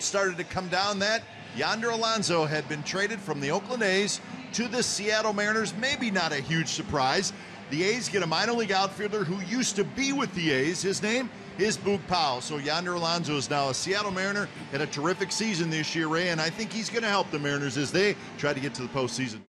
word started to come down that Yonder Alonso had been traded from the Oakland A's to the Seattle Mariners. Maybe not a huge surprise. The A's get a minor league outfielder who used to be with the A's. His name is Boog Powell. So Yonder Alonso is now a Seattle Mariner. Had a terrific season this year, Ray, and I think he's going to help the Mariners as they try to get to the postseason.